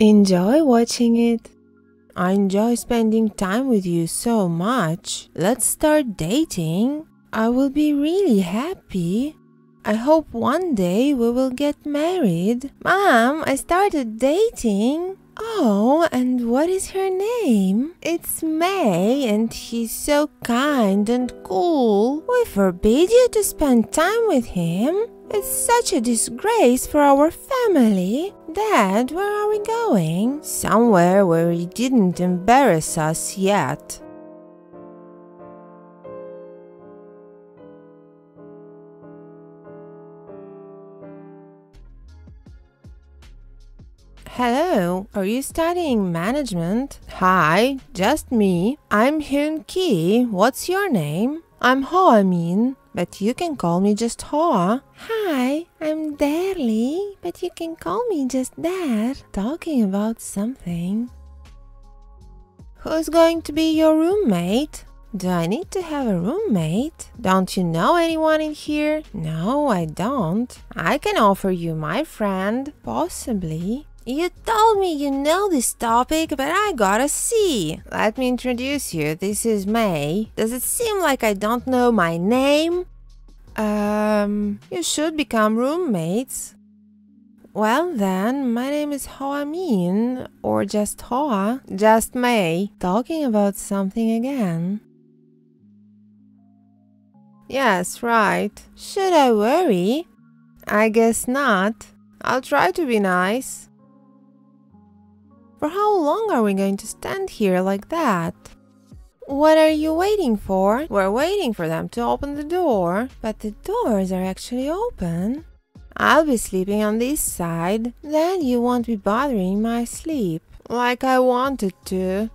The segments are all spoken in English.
Enjoy watching it. I enjoy spending time with you so much. Let's start dating. I will be really happy. I hope one day we will get married. Mom, I started dating. Oh, and what is her name? It's May, and he's so kind and cool. We forbid you to spend time with him. It's such a disgrace for our family. Dad, where are we going? Somewhere where he didn't embarrass us yet. Hello, are you studying management? Hi, just me. I'm Hyun Ki. What's your name? I'm Ho Amin, but you can call me just Hoa. Hi, I'm Darly, but you can call me just Dar. Talking about something. Who's going to be your roommate? Do I need to have a roommate? Don't you know anyone in here? No, I don't. I can offer you my friend, possibly. You told me you know this topic, but I gotta see. Let me introduce you. This is May. Does it seem like I don't know my name? You should become roommates. Well then, my name is Ho Amin, or just Hoa. Just May. Talking about something again. Yes, right. Should I worry? I guess not. I'll try to be nice. For how long are we going to stand here like that? What are you waiting for? We're waiting for them to open the door. But the doors are actually open. I'll be sleeping on this side. Then you won't be bothering my sleep. Like I wanted to.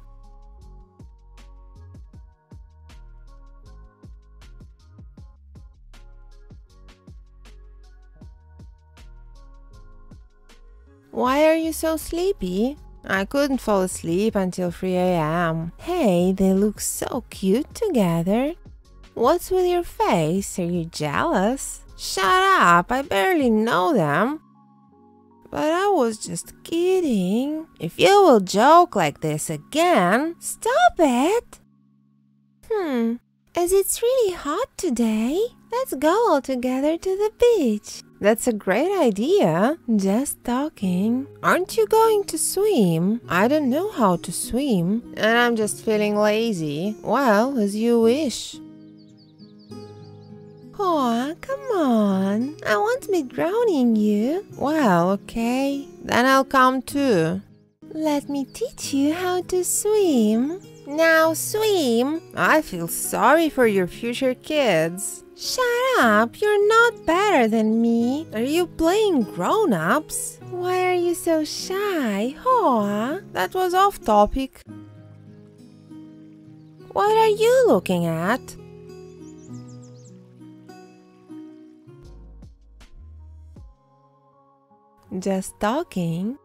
Why are you so sleepy? I couldn't fall asleep until 3 a.m. Hey, they look so cute together. What's with your face? Are you jealous? Shut up, I barely know them. But I was just kidding. If you will joke like this again... Stop it! As it's really hot today, let's go all together to the beach. That's a great idea. Just talking. Aren't you going to swim? I don't know how to swim. And I'm just feeling lazy. Well, as you wish. Aw, come on. I won't be drowning you. Well, okay. Then I'll come too. Let me teach you how to swim. Now swim. I feel sorry for your future kids. Shut up! You're not better than me! Are you playing grown-ups? Why are you so shy, Hoa? That was off-topic. What are you looking at? Just talking.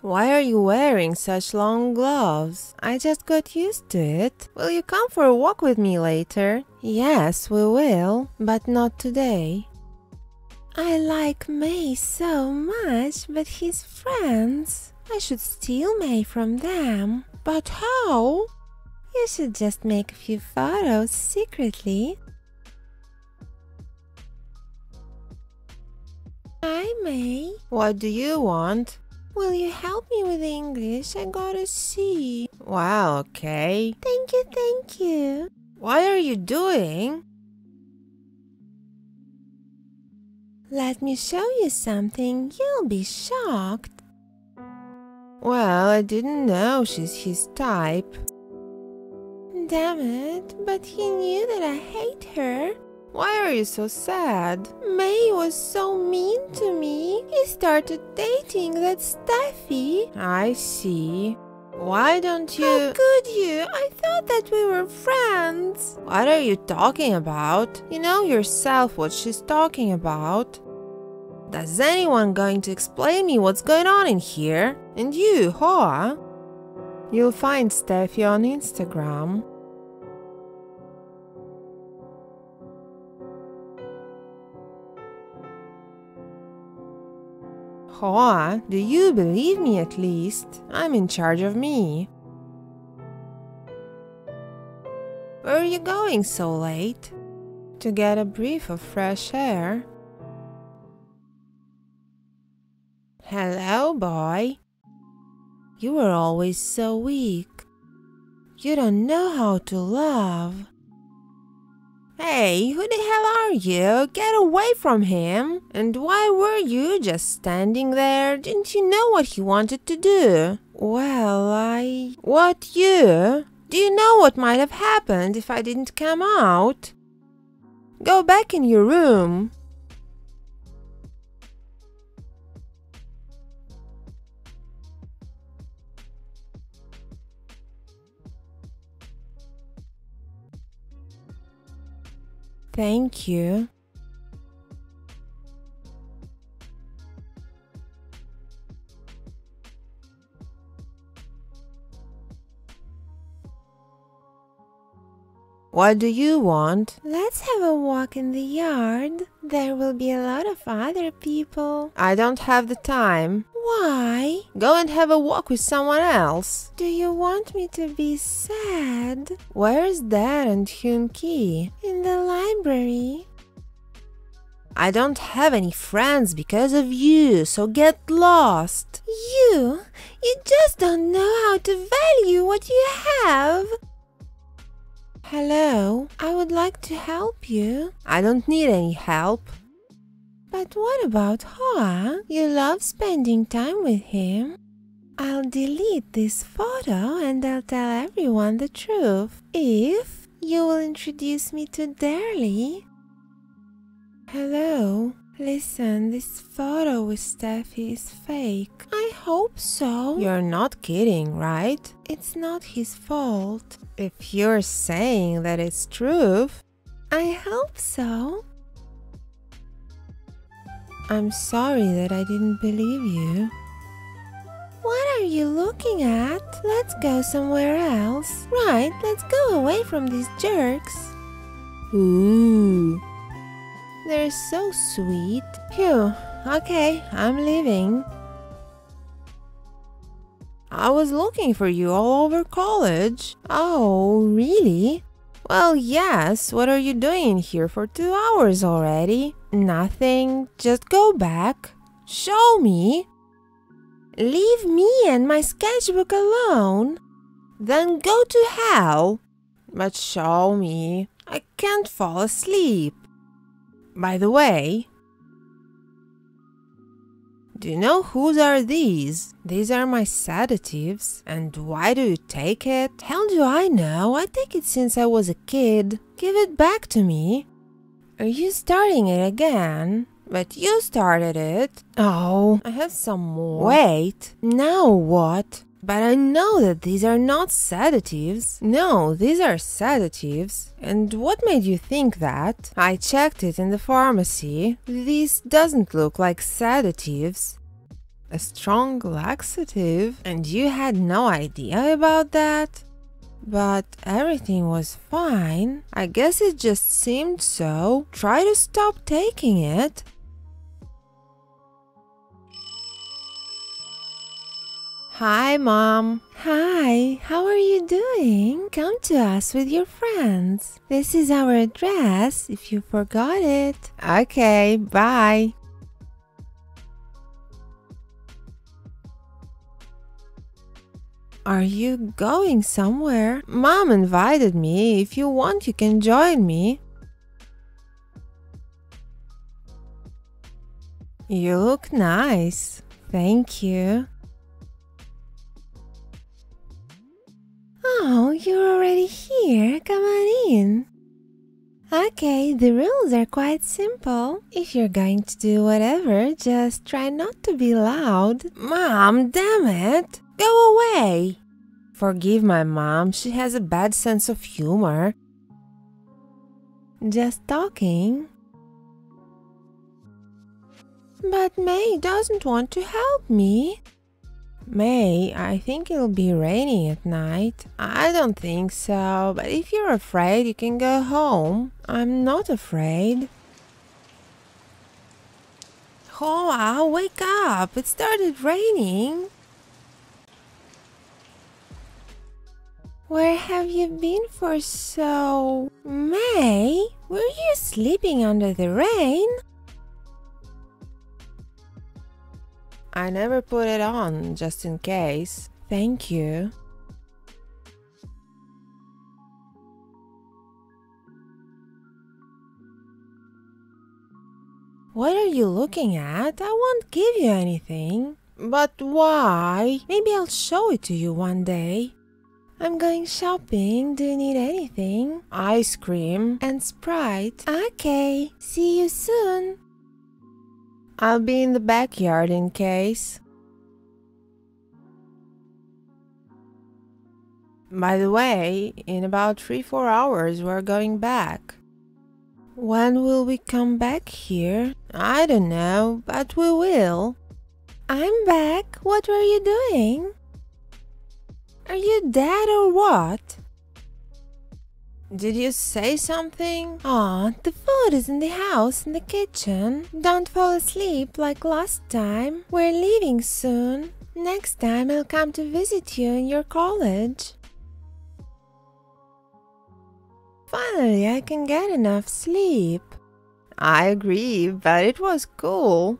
Why are you wearing such long gloves? I just got used to it. Will you come for a walk with me later? Yes, we will, but not today. I like May so much, but his friends. I should steal May from them. But how? You should just make a few photos secretly. Hi, May. What do you want? Will you help me with English? I gotta see. Wow, okay. Thank you, thank you. What are you doing? Let me show you something. You'll be shocked. Well, I didn't know she's his type. Damn it, but he knew that I hate her. Why are you so sad? May was so mean to me. He started dating that Steffi. I see. Why don't you... How could you? I thought that we were friends. What are you talking about? You know yourself what she's talking about. Does anyone going to explain me what's going on in here? And you, Hoa? You'll find Steffi on Instagram. Hoa, do you believe me at least? I'm in charge of me. Where are you going so late? To get a breath of fresh air. Hello, boy. You were always so weak. You don't know how to love. Hey, who the hell are you? Get away from him! And why were you just standing there? Didn't you know what he wanted to do? Well, I... What, you? Do you know what might have happened if I didn't come out? Go back in your room. Thank you. What do you want? Let's have a walk in the yard. There will be a lot of other people. I don't have the time. Why? Go and have a walk with someone else. Do you want me to be sad? Where's Dad and Hyun-ki? In the library. I don't have any friends because of you, so get lost. You just don't know how to value what you have. Hello, I would like to help you. I don't need any help. But what about Hoa? You love spending time with him. I'll delete this photo and I'll tell everyone the truth. If you will introduce me to Darlie. Hello. Listen, this photo with Steffi is fake. I hope so. You're not kidding, right? It's not his fault. If you're saying that it's true, I hope so. I'm sorry that I didn't believe you. What are you looking at? Let's go somewhere else. Right, let's go away from these jerks. Ooh. They're so sweet. Phew, okay, I'm leaving. I was looking for you all over college. Oh, really? Well, yes, what are you doing here for 2 hours already? Nothing, just go back. Show me. Leave me and my sketchbook alone. Then go to hell. But show me. I can't fall asleep. By the way, do you know whose are these? These are my sedatives. And why do you take it? Hell do I know? I take it since I was a kid. Give it back to me. Are you starting it again? But you started it. Oh, I have some more. Wait, now what? But I know that these are not sedatives. No, these are sedatives. And what made you think that? I checked it in the pharmacy. This doesn't look like sedatives. A strong laxative. And you had no idea about that? But everything was fine. I guess it just seemed so. Try to stop taking it. Hi, Mom. Hi, how are you doing? Come to us with your friends. This is our address if you forgot it. Okay, bye. Are you going somewhere? Mom invited me. If you want, you can join me. You look nice. Thank you. Oh, you're already here. Come on in. Okay, the rules are quite simple. If you're going to do whatever, just try not to be loud. Mom, damn it! Go away! Forgive my mom, she has a bad sense of humor. Just talking. But May doesn't want to help me. May, I think it'll be raining at night. I don't think so, but if you're afraid, you can go home. I'm not afraid. Hoa, wake up! It started raining! Where have you been for so... May? Were you sleeping under the rain? I never put it on, just in case. Thank you. What are you looking at? I won't give you anything. But why? Maybe I'll show it to you one day. I'm going shopping. Do you need anything? Ice cream and Sprite. Okay, see you soon. I'll be in the backyard in case. By the way, in about 3-4 hours we're going back. When will we come back here? I don't know, but we will. I'm back. What were you doing? Are you dead or what? Did you say something? Aw, the food is in the house, in the kitchen. Don't fall asleep like last time. We're leaving soon. Next time I'll come to visit you in your college. Finally, I can get enough sleep. I agree, but it was cool.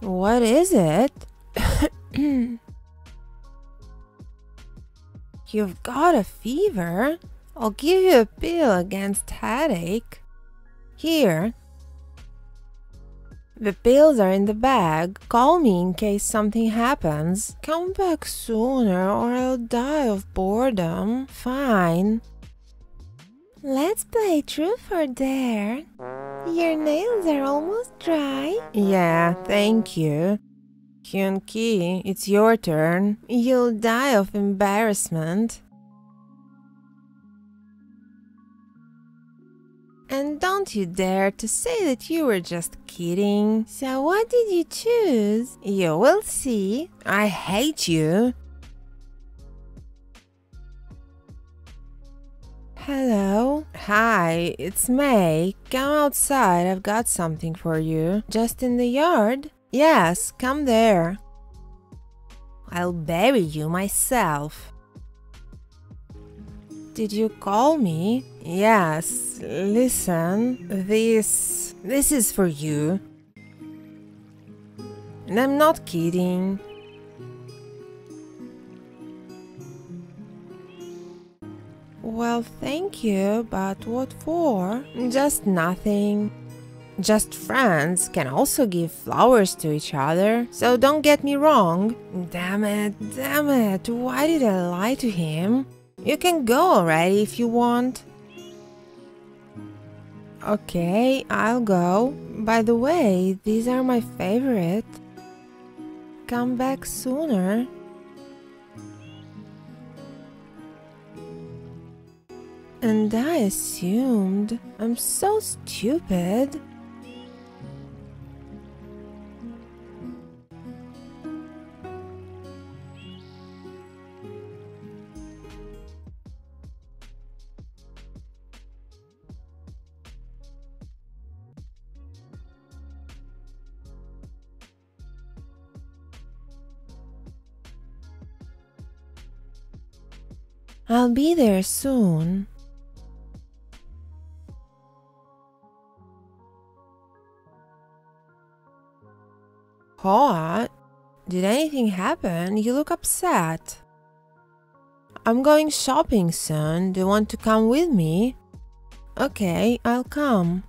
What is it? You've got a fever? I'll give you a pill against headache. Here. The pills are in the bag. Call me in case something happens. Come back sooner or I'll die of boredom. Fine. Let's play truth or dare. Your nails are almost dry. Yeah, thank you. Hyun Ki, it's your turn. You'll die of embarrassment. And don't you dare to say that you were just kidding. So what did you choose? You will see. I hate you. Hello? Hi, it's May. Come outside, I've got something for you. Just in the yard? Yes, come there. I'll bury you myself. Did you call me? Yes, listen, this is for you. And I'm not kidding. Well, thank you, but what for? Just nothing. Just friends can also give flowers to each other, so don't get me wrong. Damn it, why did I lie to him? You can go already if you want. Okay, I'll go. By the way, these are my favorite. Come back sooner. And I assumed. I'm so stupid. I'll be there soon. Hoa, did anything happen? You look upset. I'm going shopping soon. Do you want to come with me? Okay, I'll come.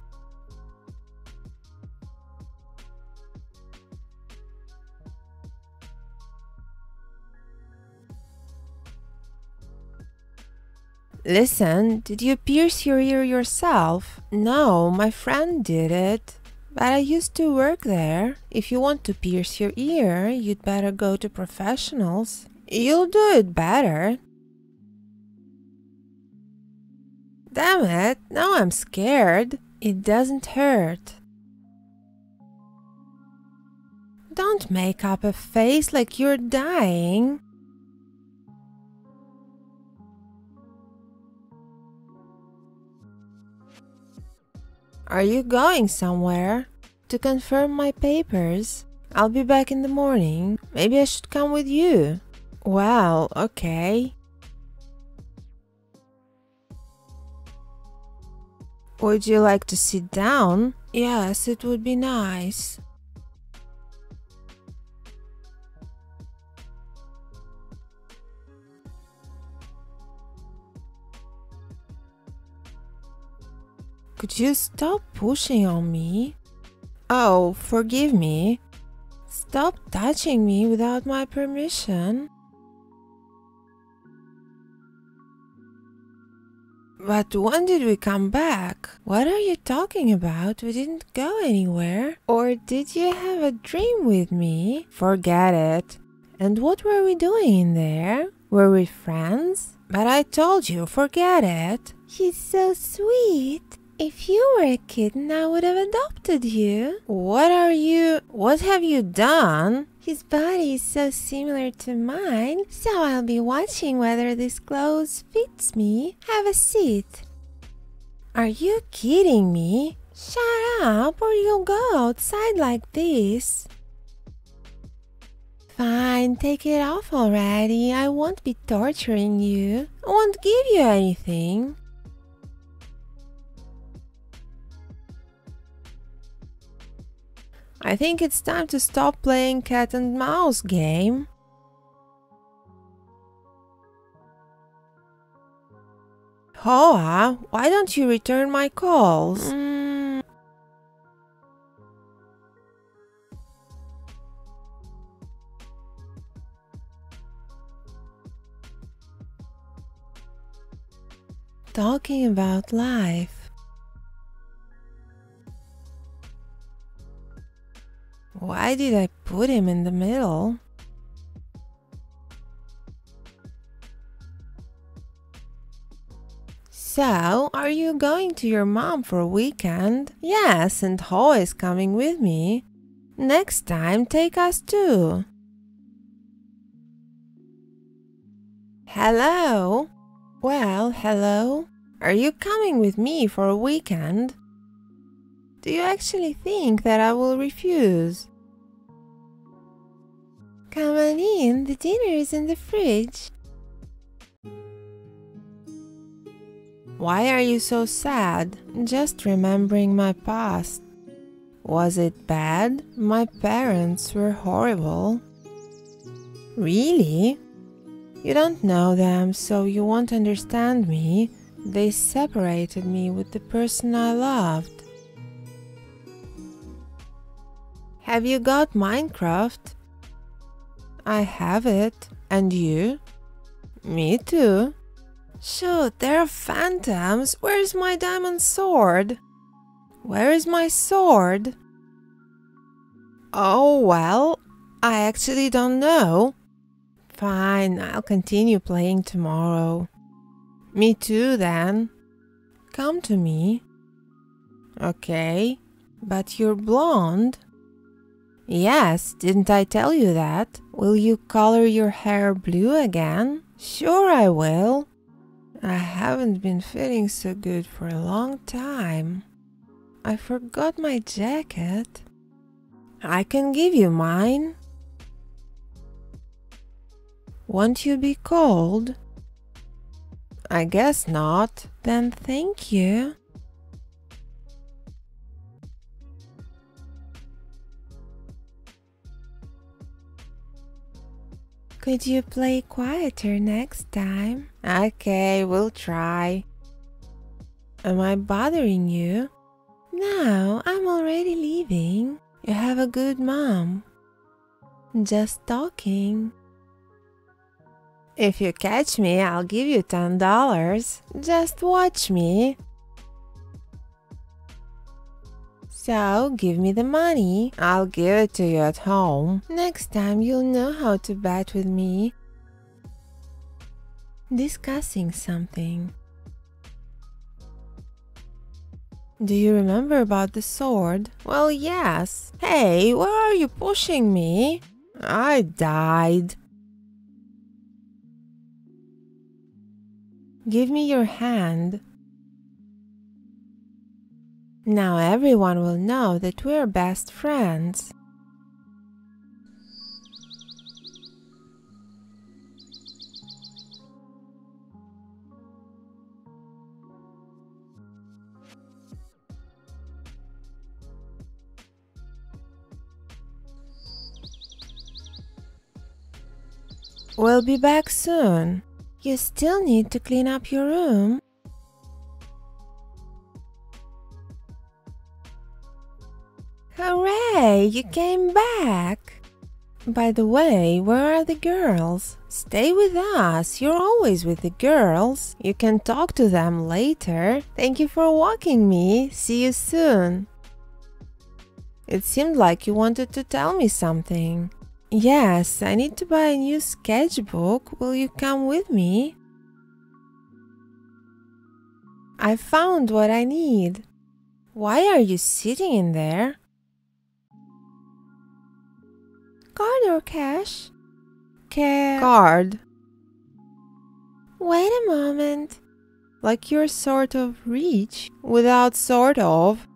Listen, did you pierce your ear yourself? No, my friend did it. But I used to work there. If you want to pierce your ear, you'd better go to professionals. You'll do it better. Damn it, now I'm scared. It doesn't hurt. Don't make up a face like you're dying. Are you going somewhere? To confirm my papers? I'll be back in the morning. Maybe I should come with you. Well, okay. Would you like to sit down? Yes, it would be nice. Could you stop pushing on me? Oh, forgive me. Stop touching me without my permission. But when did we come back? What are you talking about? We didn't go anywhere. Or did you have a dream with me? Forget it. And what were we doing in there? Were we friends? But I told you, forget it. He's so sweet. If you were a kitten, I would have adopted you. What have you done? His body is so similar to mine, so I'll be watching whether this clothes fits me. Have a seat. Are you kidding me? Shut up or you'll go outside like this. Fine, take it off already. I won't be torturing you. I won't give you anything. I think it's time to stop playing cat and mouse game. Hoa, why don't you return my calls? Talking about life. Why did I put him in the middle? So, are you going to your mom for a weekend? Yes, and Ho is coming with me. Next time, take us too. Hello? Well, hello? Are you coming with me for a weekend? Do you actually think that I will refuse? Come on in, the dinner is in the fridge. Why are you so sad? Just remembering my past. Was it bad? My parents were horrible. Really? You don't know them, so you won't understand me. They separated me with the person I loved. Have you got Minecraft? I have it. And you? Me too. Shoot, there are phantoms. Where is my diamond sword? Where is my sword? Oh, well, I actually don't know. Fine, I'll continue playing tomorrow. Me too, then. Come to me. Okay, but you're blonde. Yes, didn't I tell you that? Will you color your hair blue again? Sure I will. I haven't been feeling so good for a long time. I forgot my jacket. I can give you mine. Won't you be cold? I guess not. Then thank you. Could you play quieter next time? Okay, we'll try. Am I bothering you? No, I'm already leaving. You have a good mom. Just talking. If you catch me, I'll give you $10. Just watch me. So, give me the money. I'll give it to you at home. Next time you'll know how to bet with me. Discussing something. Do you remember about the sword? Well, yes. Hey, where are you pushing me? I died. Give me your hand. Now everyone will know that we're best friends. We'll be back soon. You still need to clean up your room. Hooray! You came back! By the way, where are the girls? Stay with us. You're always with the girls. You can talk to them later. Thank you for walking me. See you soon. It seemed like you wanted to tell me something. Yes, I need to buy a new sketchbook. Will you come with me? I found what I need. Why are you sitting in there? Card or cash? Card. Wait a moment. Like you're sort of rich without sort of.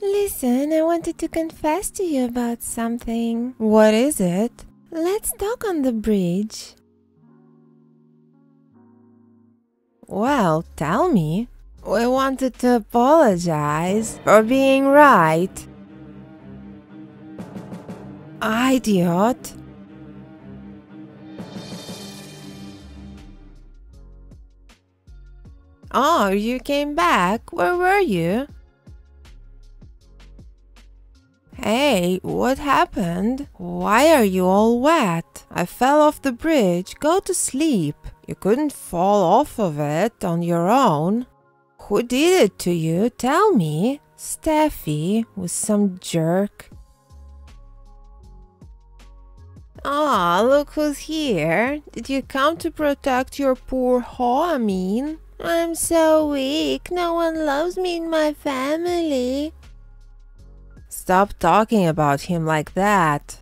Listen, I wanted to confess to you about something. What is it? Let's talk on the bridge. Well, tell me. We wanted to apologize for being right. Idiot. Oh, you came back. Where were you? Hey, what happened? Why are you all wet? I fell off the bridge. Go to sleep. You couldn't fall off of it on your own. Who did it to you? Tell me. Steffi was some jerk. Ah, look who's here. Did you come to protect your poor Ho, Amin? I'm so weak. No one loves me in my family. Stop talking about him like that.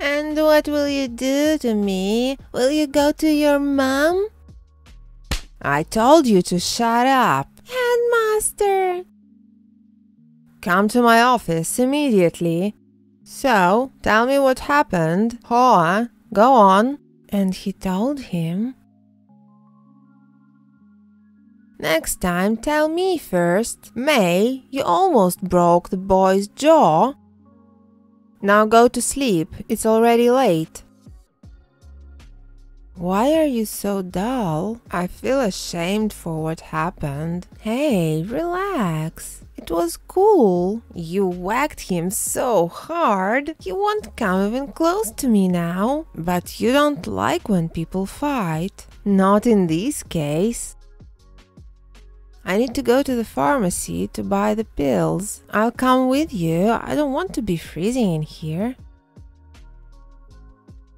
And what will you do to me? Will you go to your mom? I told you to shut up. Headmaster! Come to my office immediately. So, tell me what happened. Hoa, go on. And he told him. Next time, tell me first. May, you almost broke the boy's jaw. Now go to sleep. It's already late. Why are you so dull? I feel ashamed for what happened. Hey, relax. It was cool. You whacked him so hard. He won't come even close to me now. But you don't like when people fight. Not in this case. I need to go to the pharmacy to buy the pills. I'll come with you. I don't want to be freezing in here.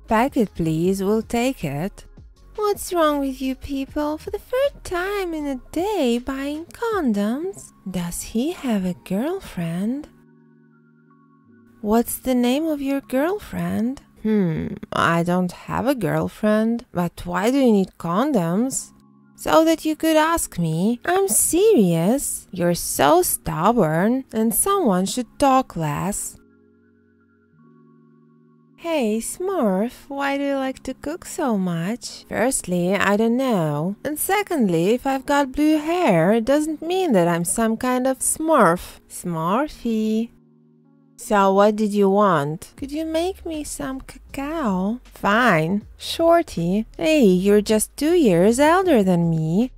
Pack it, please. We'll take it. What's wrong with you people? For the third time in a day buying condoms. Does he have a girlfriend? What's the name of your girlfriend? I don't have a girlfriend. But why do you need condoms? So that you could ask me. I'm serious. You're so stubborn and someone should talk less. Hey, Smurf, why do you like to cook so much? Firstly, I don't know. And secondly, if I've got blue hair, it doesn't mean that I'm some kind of Smurf. Smurfy. So what did you want? Could you make me some cacao? Fine, shorty. Hey, you're just 2 years elder than me.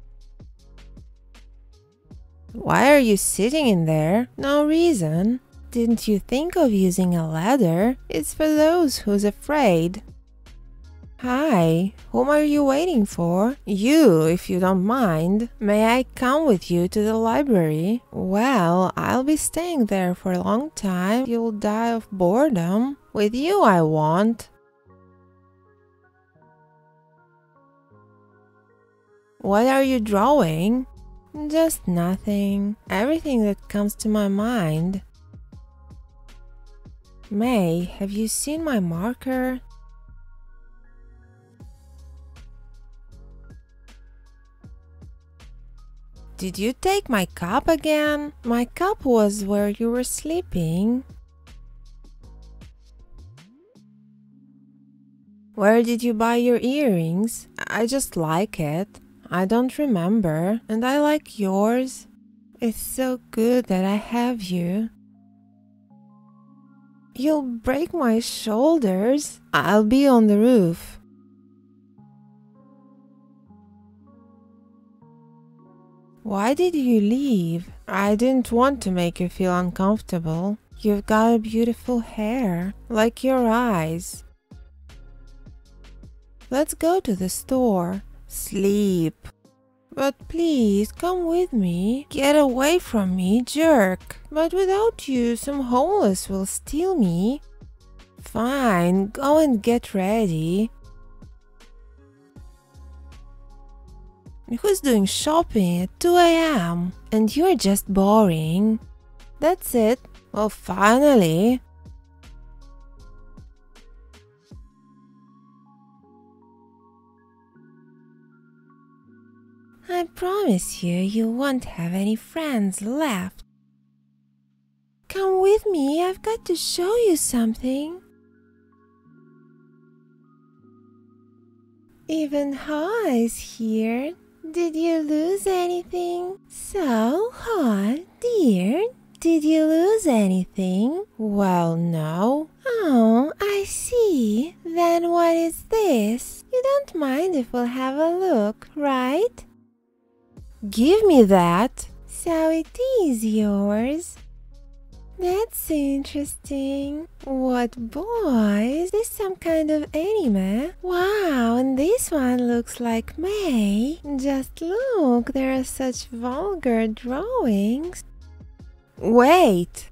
Why are you sitting in there? No reason. Didn't you think of using a ladder? It's for those who's afraid. Hi, whom are you waiting for? You, if you don't mind. May I come with you to the library? Well, I'll be staying there for a long time. You'll die of boredom. With you, I won't. What are you drawing? Just nothing. Everything that comes to my mind. May, have you seen my marker? Did you take my cup again? My cup was where you were sleeping. Where did you buy your earrings? I just like it. I don't remember. And I like yours. It's so good that I have you. You'll break my shoulders. I'll be on the roof. Why did you leave? I didn't want to make you feel uncomfortable. You've got beautiful hair, like your eyes. Let's go to the store. Sleep. But please, come with me. Get away from me, jerk. But without you, some homeless will steal me. Fine, go and get ready. Who's doing shopping at 2 a.m.? And you're just boring. That's it. Well, finally. I promise you, you won't have any friends left. Come with me, I've got to show you something. Even Ha is here. Did you lose anything? So, Ha, dear, did you lose anything? Well, no. Oh, I see. Then what is this? You don't mind if we'll have a look, right? Give me that. So it is yours. That's interesting. What boy? Is this some kind of anime? Wow, and this one looks like Mei. Just look, there are such vulgar drawings. Wait.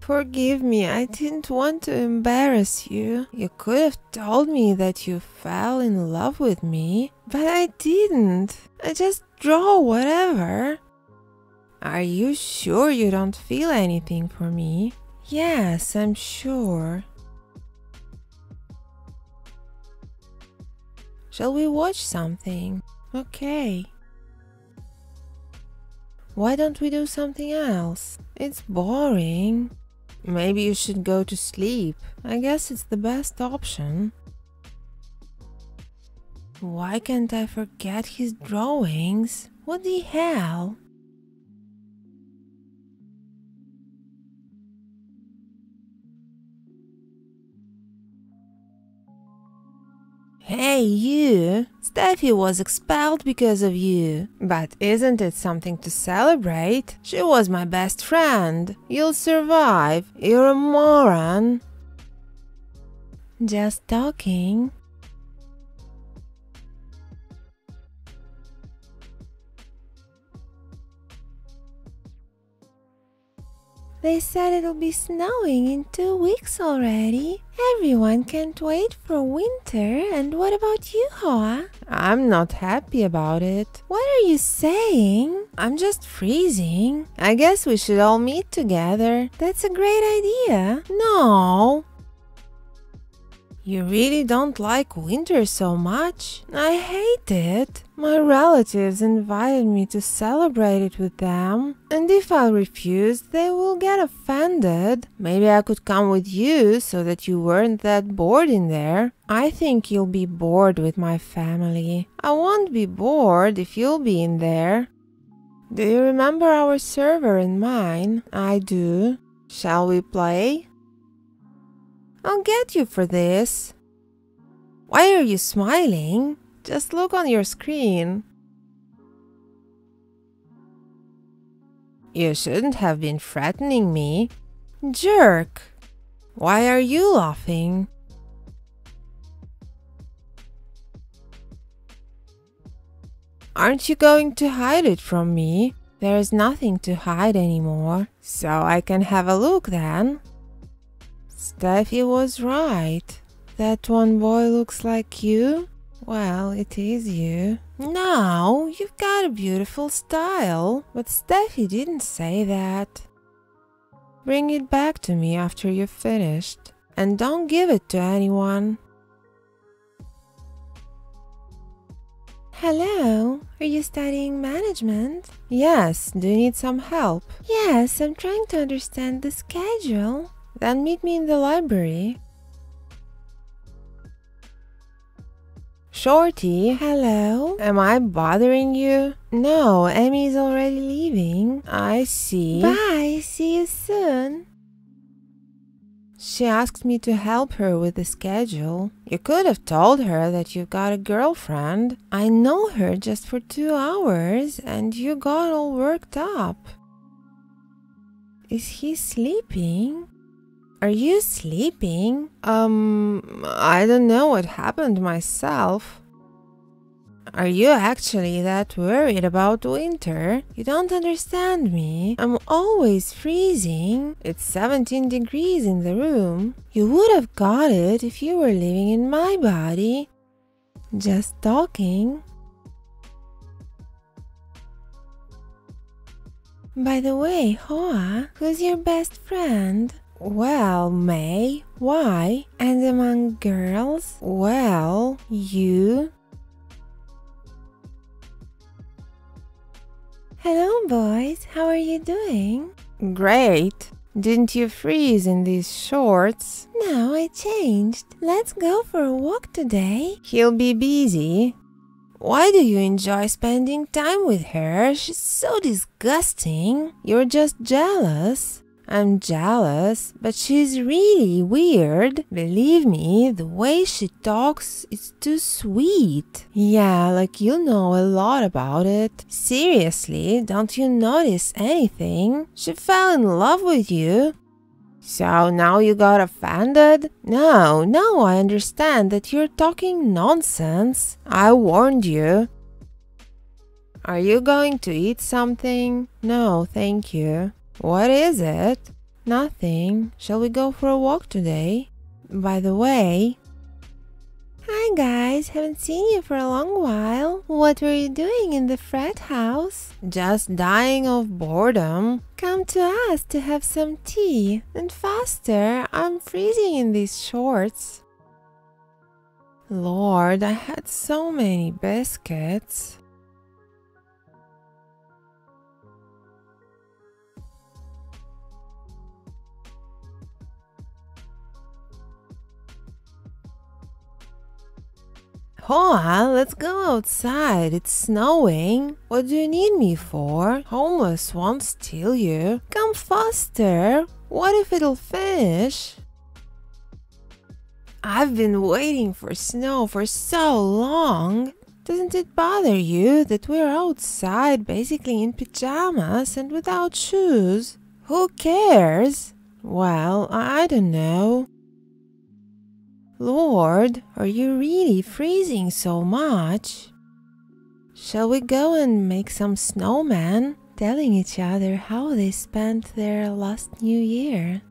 Forgive me, I didn't want to embarrass you. You could have told me that you fell in love with me, but I didn't. I just draw whatever. Are you sure you don't feel anything for me? Yes, I'm sure. Shall we watch something? Okay. Why don't we do something else? It's boring. Maybe you should go to sleep. I guess it's the best option. Why can't I forget his drawings? What the hell? Hey, you! Steffi was expelled because of you. But isn't it something to celebrate? She was my best friend. You'll survive. You're a moron. Just talking. They said it'll be snowing in 2 weeks already. Everyone can't wait for winter. And what about you, Hoa? I'm not happy about it. What are you saying? I'm just freezing. I guess we should all meet together. That's a great idea. No. You really don't like winter so much? I hate it. My relatives invited me to celebrate it with them. And if I refuse, they will get offended. Maybe I could come with you so that you weren't that bored in there. I think you'll be bored with my family. I won't be bored if you'll be in there. Do you remember our server and mine? I do. Shall we play? I'll get you for this. Why are you smiling? Just look on your screen. You shouldn't have been threatening me. Jerk! Why are you laughing? Aren't you going to hide it from me? There is nothing to hide anymore. So I can have a look then. Steffi was right. That one boy looks like you. Well, it is you. No, you've got a beautiful style. But Steffi didn't say that. Bring it back to me after you've finished. And don't give it to anyone. Hello, are you studying management? Yes, do you need some help? Yes, I'm trying to understand the schedule. Then meet me in the library. Shorty, hello? Am I bothering you? No, Emmy's already leaving. I see. Bye, see you soon. She asked me to help her with the schedule. You could have told her that you've got a girlfriend. I know her just for 2 hours and you got all worked up. Is he sleeping? Are you sleeping? I don't know what happened myself. Are you actually that worried about winter? You don't understand me. I'm always freezing. It's 17 degrees in the room. You would have got it if you were living in my body. Just talking. By the way, Hoa, who's your best friend? Well, May. Why? And among girls? Well, you. Hello, boys. How are you doing? Great. Didn't you freeze in these shorts? No, I changed. Let's go for a walk today. He'll be busy. Why do you enjoy spending time with her? She's so disgusting. You're just jealous. I'm jealous, but she's really weird. Believe me, the way she talks is too sweet. Yeah, like you know a lot about it. Seriously, don't you notice anything? She fell in love with you. So now you got offended? No, now I understand that you're talking nonsense. I warned you. Are you going to eat something? No, thank you. What is it? Nothing. Shall we go for a walk today? By the way... Hi guys, haven't seen you for a long while. What were you doing in the frat house? Just dying of boredom. Come to us to have some tea. And faster, I'm freezing in these shorts. Lord, I had so many biscuits. Hoa, let's go outside. It's snowing. What do you need me for? Homeless won't steal you. Come faster. What if it'll finish? I've been waiting for snow for so long. Doesn't it bother you that we're outside basically in pajamas and without shoes? Who cares? Well, I don't know. Lord, are you really freezing so much? Shall we go and make some snowmen? Telling each other how they spent their last New Year.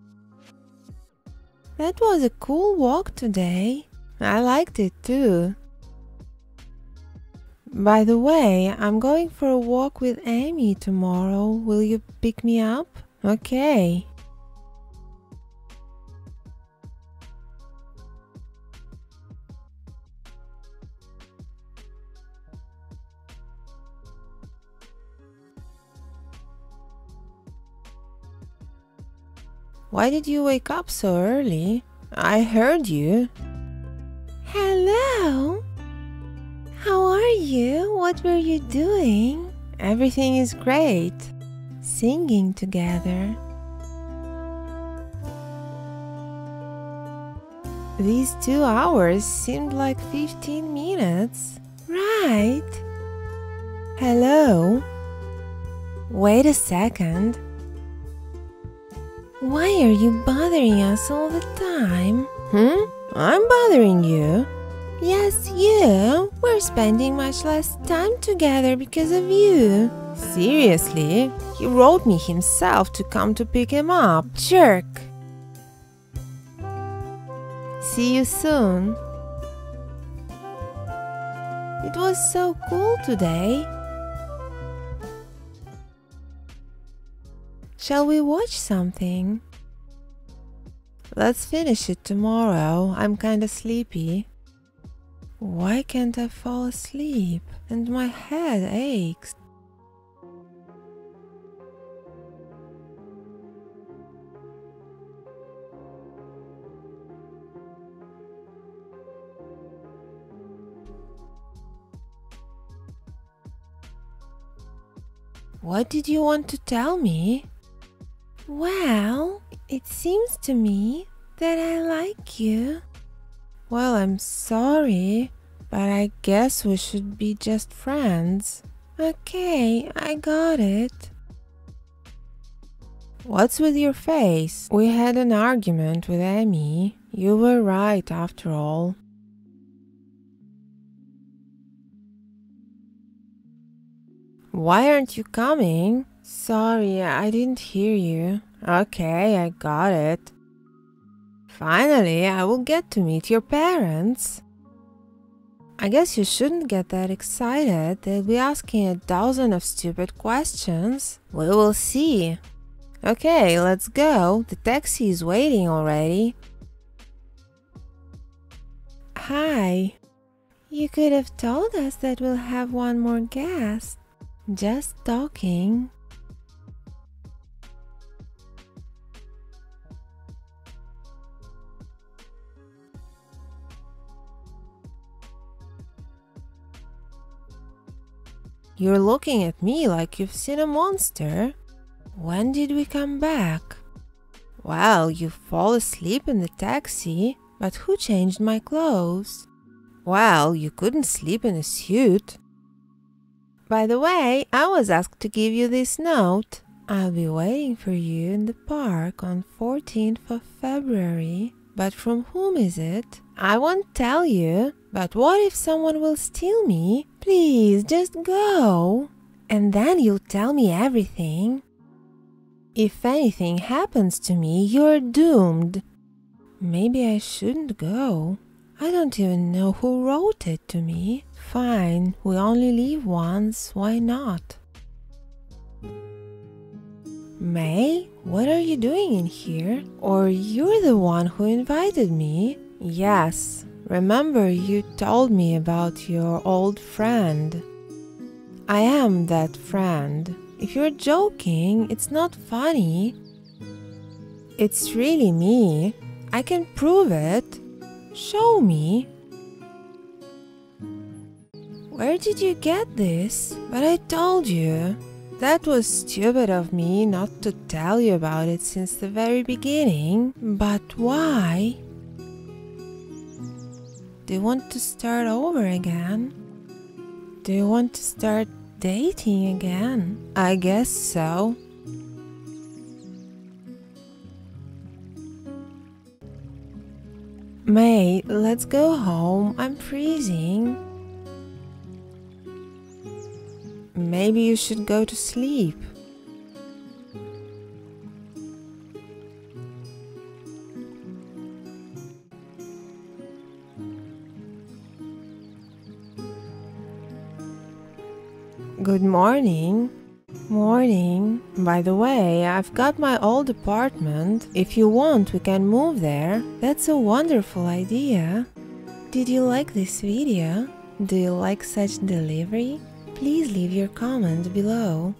That was a cool walk today. I liked it too. By the way, I'm going for a walk with Amy tomorrow. Will you pick me up? Okay. Why did you wake up so early? I heard you. Hello! How are you? What were you doing? Everything is great. Singing together. These 2 hours seemed like 15 minutes. Right. Hello. Wait a second. Why are you bothering us all the time? I'm bothering you? Yes, you! We're spending much less time together because of you. Seriously? He wrote me himself to come to pick him up. Jerk! See you soon. It was so cool today. Shall we watch something? Let's finish it tomorrow. I'm kinda sleepy. Why can't I fall asleep? And my head aches. What did you want to tell me? Well, it seems to me that I like you. Well, I'm sorry, but I guess we should be just friends. Okay, I got it. What's with your face? We had an argument with Amy. You were right after all. Why aren't you coming? Sorry, I didn't hear you. Okay, I got it. Finally, I will get to meet your parents. I guess you shouldn't get that excited. They'll be asking 12 of stupid questions. We will see. Okay, let's go. The taxi is waiting already. Hi. You could have told us that we'll have one more guest. Just talking. You're looking at me like you've seen a monster. When did we come back? Well, you fall asleep in the taxi, but who changed my clothes? Well, you couldn't sleep in a suit. By the way, I was asked to give you this note. I'll be waiting for you in the park on 14th of February. But from whom is it? I won't tell you. But what if someone will steal me? Please, just go. And then you'll tell me everything. If anything happens to me, you're doomed. Maybe I shouldn't go. I don't even know who wrote it to me. Fine, we only live once, why not? May, what are you doing in here? Or you're the one who invited me? Yes. Remember, you told me about your old friend. I am that friend. If you're joking, it's not funny. It's really me. I can prove it. Show me. Where did you get this? But I told you. That was stupid of me not to tell you about it since the very beginning. But why? Do you want to start over again? Do you want to start dating again? I guess so. May, let's go home. I'm freezing. Maybe you should go to sleep. Good morning. Morning. By the way, I've got my old apartment. If you want, we can move there. That's a wonderful idea. Did you like this video? Do you like such delivery? Please leave your comment below.